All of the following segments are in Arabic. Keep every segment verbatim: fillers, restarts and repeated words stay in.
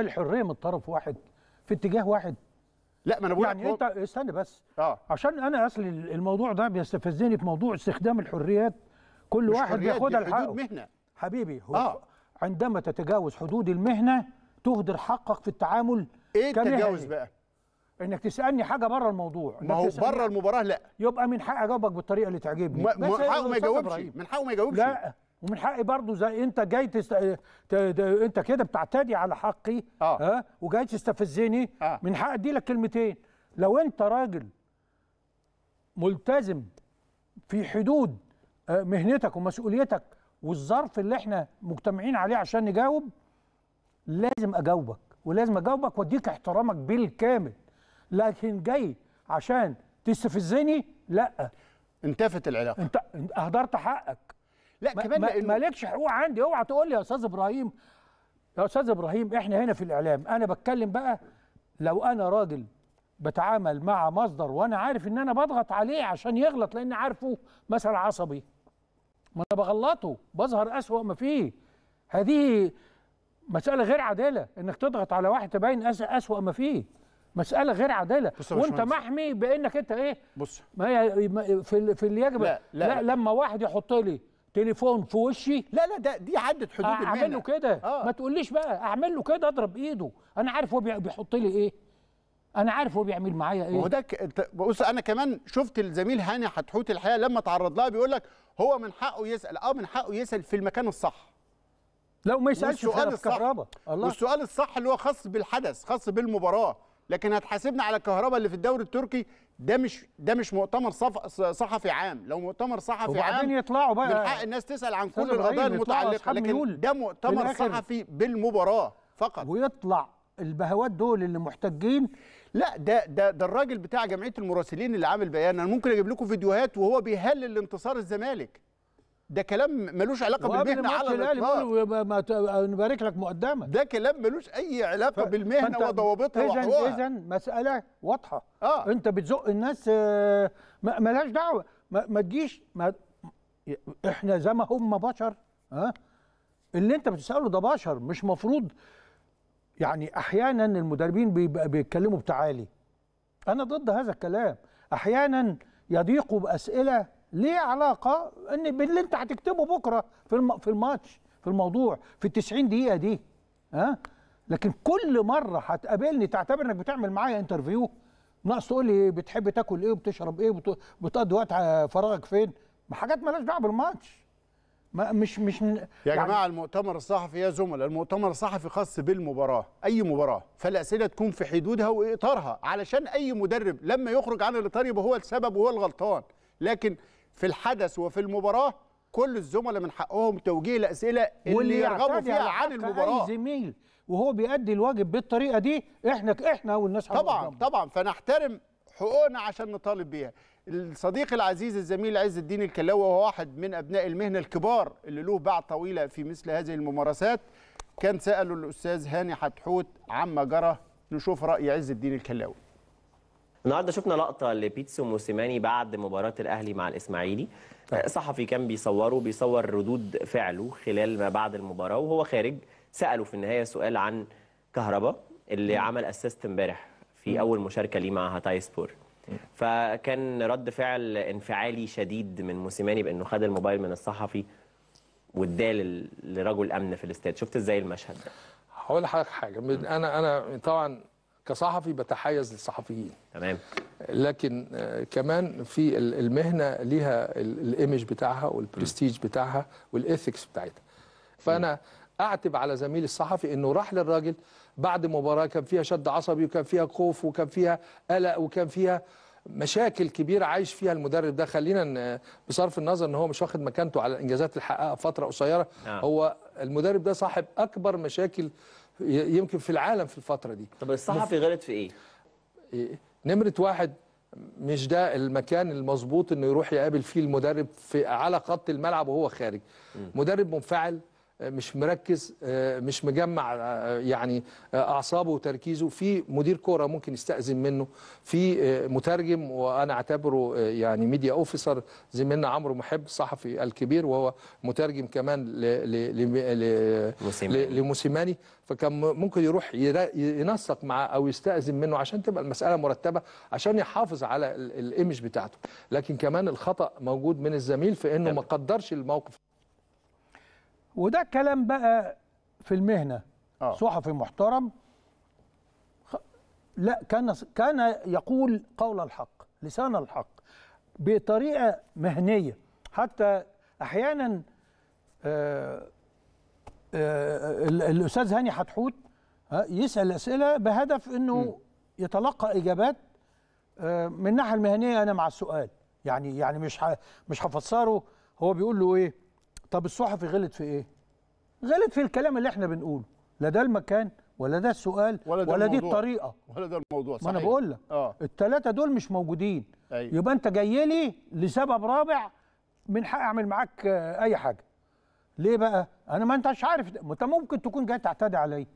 الحريه من طرف واحد في اتجاه واحد. لا ما انا بقول يعني هو... انت استنى بس آه. عشان انا اصل الموضوع ده بيستفزني في موضوع استخدام الحريات، كل واحد بياخدها لحقه. مهنه حبيبي هو آه. عندما تتجاوز حدود المهنه تهدر حقك في التعامل. ايه التجاوز بقى؟ انك تسالني حاجه بره الموضوع. ما هو بره المباراه لا، يبقى من حقي اجاوبك بالطريقه اللي تعجبني. ما... من حقه ما يجاوبش، من حقه ما يجاوبش. لا ومن حقي برضه زي انت جاي تست... ت... انت كده بتعتدي على حقي اه, آه؟ وجاي تستفزني آه. من حقي ادي لك كلمتين. لو انت راجل ملتزم في حدود مهنتك ومسؤوليتك والظرف اللي احنا مجتمعين عليه عشان نجاوب، لازم اجاوبك ولازم اجاوبك واديك احترامك بالكامل. لكن جاي عشان تستفزني لا، انتفت العلاقه، انت اهدرت حقك. لا كمان مالكش حقوق عندي. اوعى تقول لي يا استاذ ابراهيم يا استاذ ابراهيم احنا هنا في الاعلام. انا بتكلم بقى لو انا راجل بتعامل مع مصدر وانا عارف ان انا بضغط عليه عشان يغلط لان عارفه مثلا عصبي، ما انا بغلطه، بظهر اسوأ ما فيه. هذه مساله غير عادله انك تضغط على واحد تبين اسوأ ما فيه، مساله غير عادله وانت محمي بانك انت ايه. بص ما هي في في اللي يجب لا, لا, لا, لا لما واحد يحط لي تليفون في وشي لا لا ده دي عدت حدود المهنه. اعمل له كده آه. ما تقوليش بقى اعمل له كده، اضرب ايده، انا عارف هو بيحط لي ايه، انا عارف هو بيعمل معايا ايه. وده بص انا كمان شفت الزميل هاني حتحوت الحقيقه لما تعرض لها بيقول لك هو من حقه يسال. اه من حقه يسال في المكان الصح، لو ما يسالش في الكهرباء. الله، والسؤال الصح اللي هو خاص بالحدث خاص بالمباراه. لكن هتحاسبنا على الكهرباء اللي في الدوري التركي؟ ده مش ده مش مؤتمر صحفي عام. لو مؤتمر صحفي عام وبعدين يطلعوا بقى من حق الناس تسال عن كل القضايا المتعلقه، لكن ده مؤتمر صحفي بالمباراه فقط. ويطلع البهوات دول اللي محتاجين. لا ده ده ده الراجل بتاع جمعيه المراسلين اللي عامل بيان، انا ممكن اجيب لكم فيديوهات وهو بيهلل انتصار الزمالك. ده كلام ملوش علاقه بالمهنه على الاطلاق. نبارك لك مقدمه. ده كلام ملوش اي علاقه ف... بالمهنه وضوابطها وحقوقها. اذا مساله واضحه آه. انت بتزق الناس آه مالهاش دعوه. ما, ما تجيش ما... احنا زي ما هم بشر آه؟ اللي انت بتساله ده بشر، مش مفروض. يعني احيانا المدربين بيتكلموا بتعالي، انا ضد هذا الكلام. احيانا يضيقوا باسئله ليه علاقه ان باللي انت هتكتبه بكره في الم... في الماتش، في الموضوع، في ال تسعين دقيقه دي ها أه؟ لكن كل مره هتقابلني تعتبر انك بتعمل معايا انترفيو، ناقص تقول لي بتحب تاكل ايه وبتشرب ايه وبت... بتقضي وقت فراغك فين، ما حاجات مالهاش دعوه بالماتش. ما مش مش يا يعني... جماعه المؤتمر الصحفي يا زملاء، المؤتمر الصحفي خاص بالمباراه، اي مباراه، فالاسئله تكون في حدودها واطارها، علشان اي مدرب لما يخرج عن الاطار يبقى هو السبب وهو الغلطان. لكن في الحدث وفي المباراه كل الزملاء من حقهم توجيه الاسئله اللي يرغبوا فيها عن المباراه. اي زميل وهو بيؤدي الواجب بالطريقه دي احنا احنا والناس طبعا حقهم. طبعا فنحترم حقوقنا عشان نطالب بيها. الصديق العزيز الزميل عز الدين الكلاوي وهو واحد من ابناء المهنه الكبار اللي له باع طويله في مثل هذه الممارسات، كان ساله الاستاذ هاني حتحوت عما جرى. نشوف راي عز الدين الكلاوي. النهارده شفنا لقطه لبيتسو موسيماني بعد مباراه الاهلي مع الاسماعيلي، صحفي كان بيصوره بيصور ردود فعله خلال ما بعد المباراه وهو خارج. سالوا في النهايه سؤال عن كهربا اللي م. عمل اسيست امبارح في اول مشاركه ليه مع هاتاي سبور، فكان رد فعل انفعالي شديد من موسيماني بانه خد الموبايل من الصحفي واداه لرجل امن في الاستاد. شفت ازاي المشهد ده؟ هقول لحضرتك حاجه، انا انا طبعا كصحفي بتحيز للصحفيين، تمام، لكن كمان في المهنه ليها الايمج بتاعها والبرستيج بتاعها والايثكس بتاعتها. فانا اعتب على زميلي الصحفي انه راح للراجل بعد مباراه كان فيها شد عصبي وكان فيها خوف وكان فيها قلق وكان فيها مشاكل كبيره عايش فيها المدرب ده. خلينا بصرف النظر ان هو مش واخد مكانته على الانجازات اللي حققها في فتره قصيره، آه. هو المدرب ده صاحب اكبر مشاكل يمكن في العالم في الفترة دي. طب الصحفي مف... غلط في ايه؟ نمرة واحد، مش ده المكان المظبوط انه يروح يقابل فيه المدرب في على خط الملعب وهو خارج. م. مدرب منفعل، مش مركز، مش مجمع يعني اعصابه وتركيزه. في مدير كوره ممكن يستأذن منه، في مترجم وانا اعتبره يعني ميديا اوفيسر زميلنا عمرو محب الصحفي الكبير، وهو مترجم كمان لموسيماني، فكان ممكن يروح ينسق معاه او يستأذن منه عشان تبقى المسألة مرتبة، عشان يحافظ على الايمج بتاعته. لكن كمان الخطأ موجود من الزميل في انه ما قدرش الموقف. وده كلام بقى في المهنه. أوه. صحفي محترم لا كان كان يقول قول الحق، لسان الحق، بطريقه مهنيه. حتى احيانا آآ آآ الاستاذ هاني حتحوت يسال اسئله بهدف انه يتلقى اجابات من الناحيه المهنيه. انا مع السؤال، يعني يعني مش مش هفسره. هو بيقول له ايه؟ طب الصحفي غلط في ايه؟ غلط في الكلام اللي احنا بنقوله، لا ده المكان ولا ده السؤال ولا, ده ولا دي الطريقه ولا ده الموضوع. صحيح، ما انا بقول لك الثلاثه دول مش موجودين. أيوة. يبقى انت جاي لي لسبب رابع، من حق اعمل معاك اي حاجه. ليه بقى؟ انا ما انتش عارف، انت ممكن تكون جاي تعتدي عليا،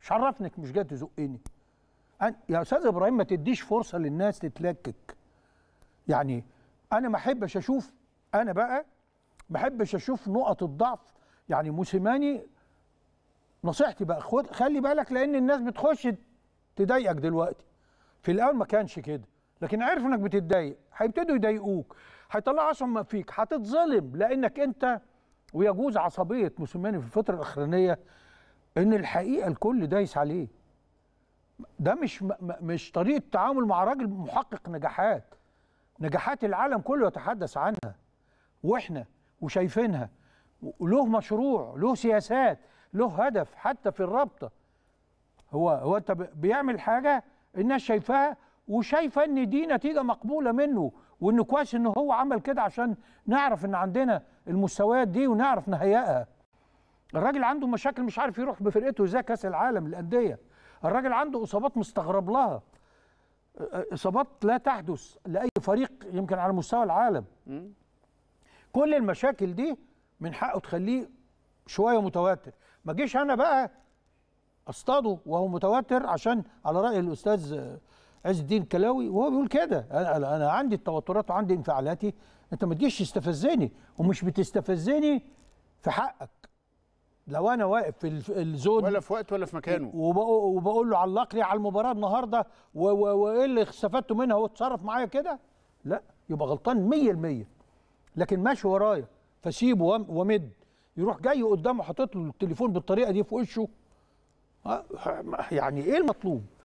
مش عرفنك، مش جاي تزقني. يا استاذ ابراهيم ما تديش فرصه للناس تتلكك. يعني انا ما احبش اشوف، انا بقى ما احبش اشوف نقط الضعف. يعني موسيماني نصيحتي بقى، خلي بالك، لان الناس بتخش تضايقك دلوقتي. في الاول ما كانش كده، لكن عارف انك بتتضايق، هيبتدوا يضايقوك، هيطلعوا عصبهم فيك، هتتظلم. لانك انت، ويجوز عصبيه موسيماني في الفتره الاخرانيه، ان الحقيقه الكل دايس عليه. ده مش مش طريقه تعامل مع راجل محقق نجاحات. نجاحات العالم كله يتحدث عنها، واحنا وشايفينها، وله مشروع، له سياسات، له هدف. حتى في الرابطه هو هو انت بيعمل حاجه الناس شايفاها، وشايفه ان دي نتيجه مقبوله منه، وانه كويس ان هو عمل كده عشان نعرف ان عندنا المستويات دي ونعرف نهيئها. الراجل عنده مشاكل، مش عارف يروح بفرقته ازاي كاس العالم للانديه. الراجل عنده اصابات مستغرب لها، اصابات لا تحدث لاي فريق يمكن على مستوى العالم. كل المشاكل دي من حقه تخليه شويه متوتر. ما جيش انا بقى اصطاده وهو متوتر، عشان على راي الاستاذ عز الدين الكلاوي وهو بيقول كده، انا انا عندي التوترات وعندي انفعالاتي، انت ما تجيش تستفزني، ومش بتستفزني في حقك. لو انا واقف في الزون ولا في وقت ولا في مكانه، وبقول له علق لي على المباراه النهارده وايه اللي استفدته منها واتصرف معايا كده، لا، يبقى غلطان مية في المية. لكن ماشي ورايا، فسيبه ومد، يروح جاي قدامه حاطط له التليفون بالطريقه دي في وشه. يعني ايه المطلوب؟